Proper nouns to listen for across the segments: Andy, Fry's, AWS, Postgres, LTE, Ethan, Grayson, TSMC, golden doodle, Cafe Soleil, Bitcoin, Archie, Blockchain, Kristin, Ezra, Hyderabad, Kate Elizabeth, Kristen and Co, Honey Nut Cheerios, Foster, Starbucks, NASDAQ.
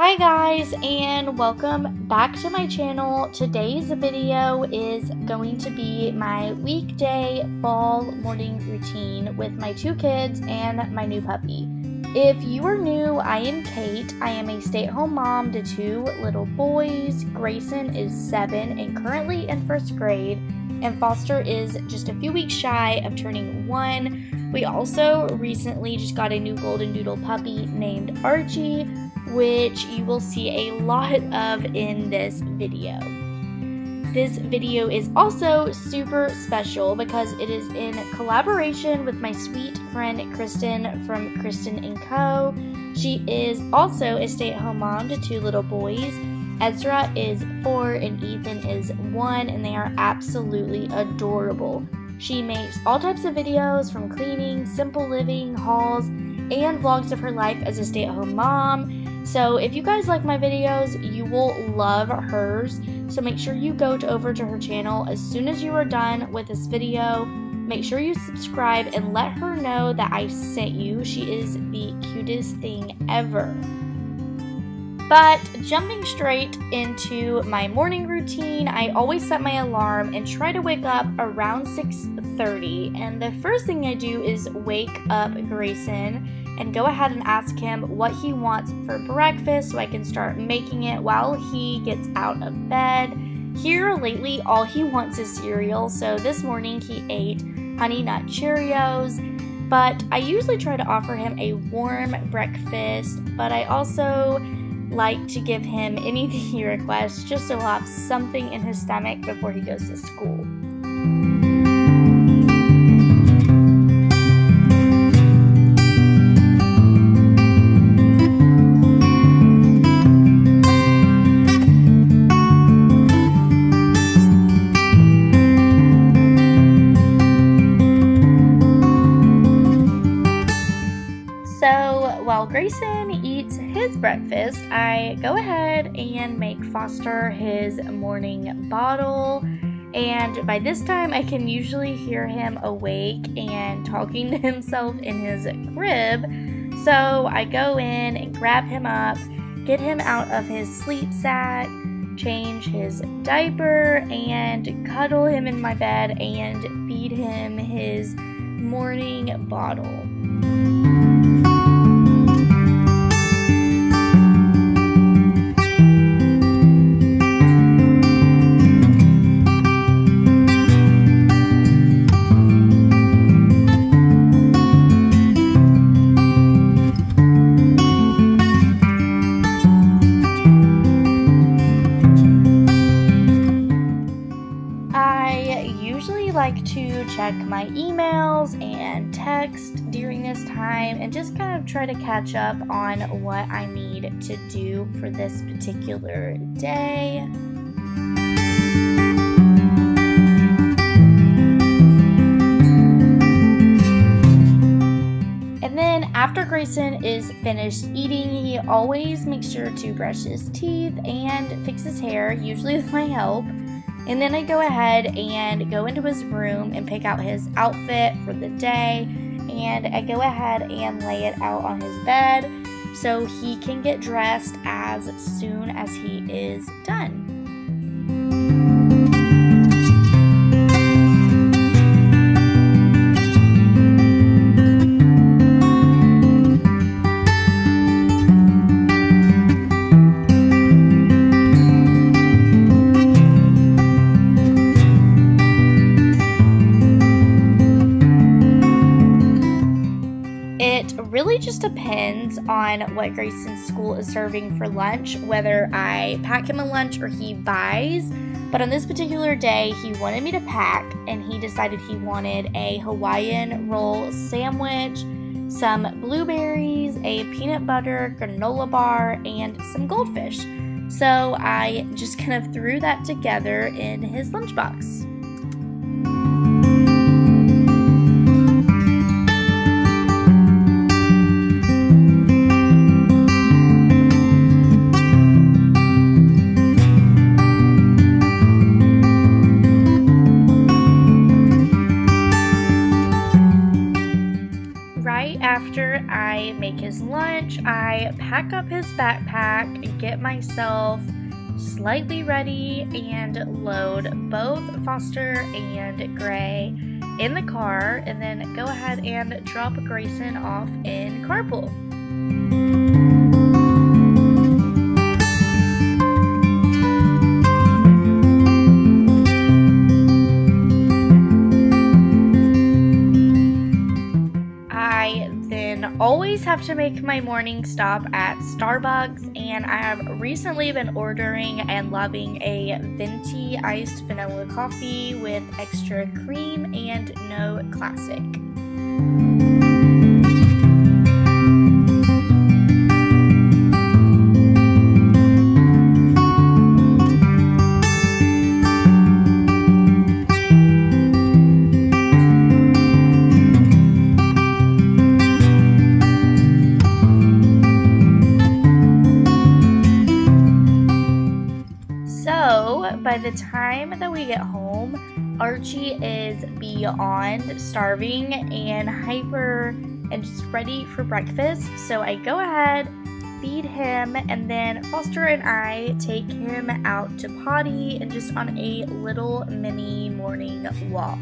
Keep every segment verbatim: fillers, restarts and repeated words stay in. Hi guys, and welcome back to my channel. Today's video is going to be my weekday fall morning routine with my two kids and my new puppy. If you are new, I am Kate. I am a stay-at-home mom to two little boys. Grayson is seven and currently in first grade, and Foster is just a few weeks shy of turning one. We also recently just got a new golden doodle puppy named Archie, which you will see a lot of in this video. This video is also super special because it is in collaboration with my sweet friend Kristen from Kristen and Co. She is also a stay-at-home mom to two little boys. Ezra is four and Ethan is one, and they are absolutely adorable. She makes all types of videos, from cleaning, simple living, hauls, and vlogs of her life as a stay-at-home mom. So if you guys like my videos, you will love hers. So make sure you go to over to her channel as soon as you are done with this video. Make sure you subscribe and let her know that I sent you. She is the cutest thing ever. But jumping straight into my morning routine, I always set my alarm and try to wake up around six thirty. And the first thing I do is wake up Grayson and go ahead and ask him what he wants for breakfast so I can start making it while he gets out of bed. Here lately, all he wants is cereal, so this morning he ate Honey Nut Cheerios, but I usually try to offer him a warm breakfast, but I also like to give him anything he requests just so he'll have something in his stomach before he goes to school. While Grayson eats his breakfast, I go ahead and make Foster his morning bottle, and by this time I can usually hear him awake and talking to himself in his crib, so I go in and grab him up, get him out of his sleep sack, change his diaper, and cuddle him in my bed and feed him his morning bottle. Like to check my emails and text during this time and just kind of try to catch up on what I need to do for this particular day. And then after Grayson is finished eating, he always makes sure to brush his teeth and fix his hair, usually with my help. And then I go ahead and go into his room and pick out his outfit for the day, and I go ahead and lay it out on his bed so he can get dressed as soon as he is done. Really just depends on what Grayson's school is serving for lunch, whether I pack him a lunch or he buys, but on this particular day he wanted me to pack, and he decided he wanted a Hawaiian roll sandwich, some blueberries, a peanut butter granola bar, and some goldfish. So I just kind of threw that together in his lunchbox. After I make his lunch, I pack up his backpack, and get myself slightly ready, and load both Foster and Gray in the car, and then go ahead and drop Grayson off in carpool. I then always have to make my morning stop at Starbucks, and I have recently been ordering and loving a venti iced vanilla coffee with extra cream and no classic. By the time that we get home, Archie is beyond starving and hyper and just ready for breakfast. So I go ahead, feed him, and then Foster and I take him out to potty and just on a little mini morning walk.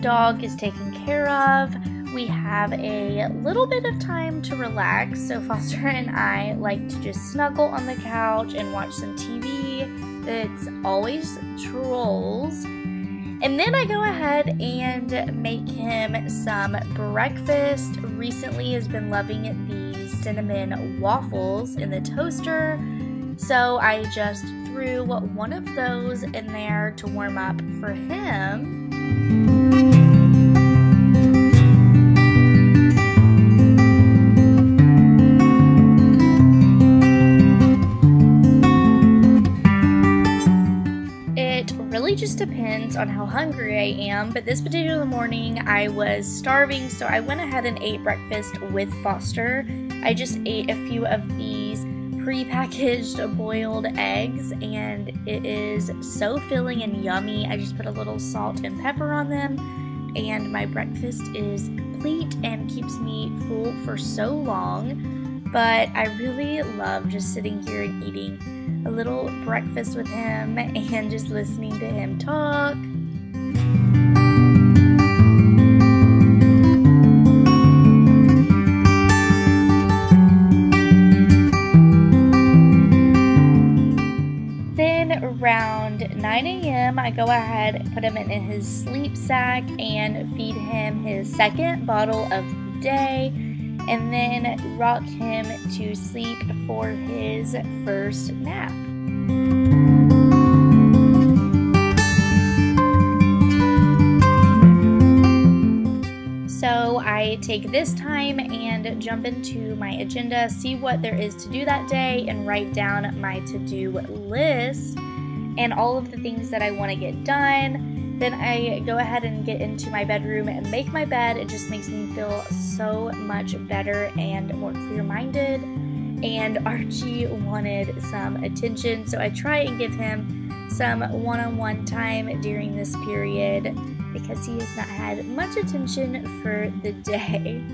Dog is taken care of. We have a little bit of time to relax, so Foster and I like to just snuggle on the couch and watch some T V. It's always Trolls. And then I go ahead and make him some breakfast. Recently has been loving these cinnamon waffles in the toaster, so I just threw one of those in there to warm up for him. Just depends on how hungry I am, but this particular morning I was starving, so I went ahead and ate breakfast with Foster. I just ate a few of these pre-packaged boiled eggs, and it is so filling and yummy. I just put a little salt and pepper on them, and my breakfast is complete and keeps me full for so long. But I really love just sitting here and eating a little breakfast with him and just listening to him talk. Then around nine A M I go ahead, put him in his sleep sack, and feed him his second bottle of the day, and then rock him to sleep for his first nap. So I take this time and jump into my agenda, see what there is to do that day, and write down my to-do list and all of the things that I want to get done. Then I go ahead and get into my bedroom and make my bed. It just makes me feel so much better and more clear-minded. And Archie wanted some attention, so I try and give him some one-on-one time during this period because he has not had much attention for the day.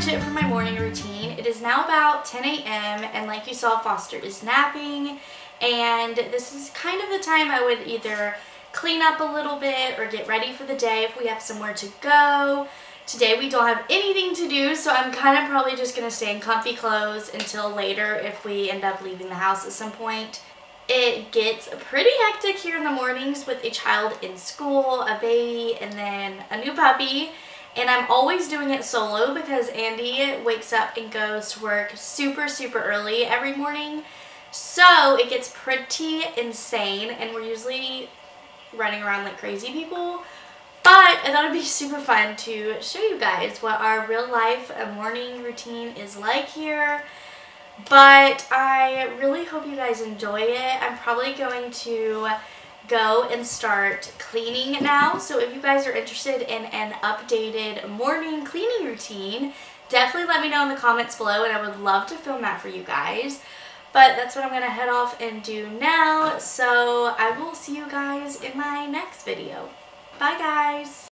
It for my morning routine. It is now about ten A M and like you saw, Foster is napping, and this is kind of the time I would either clean up a little bit or get ready for the day if we have somewhere to go. Today we don't have anything to do, so I'm kind of probably just gonna stay in comfy clothes until later if we end up leaving the house at some point. It gets pretty hectic here in the mornings with a child in school, a baby, and then a new puppy. And I'm always doing it solo because Andy wakes up and goes to work super, super early every morning. So it gets pretty insane, and we're usually running around like crazy people. But I thought it'd be super fun to show you guys what our real life morning routine is like here. But I really hope you guys enjoy it. I'm probably going to go and start cleaning now. So if you guys are interested in an updated morning cleaning routine, definitely let me know in the comments below, and I would love to film that for you guys. But that's what I'm going to head off and do now. So I will see you guys in my next video. Bye guys!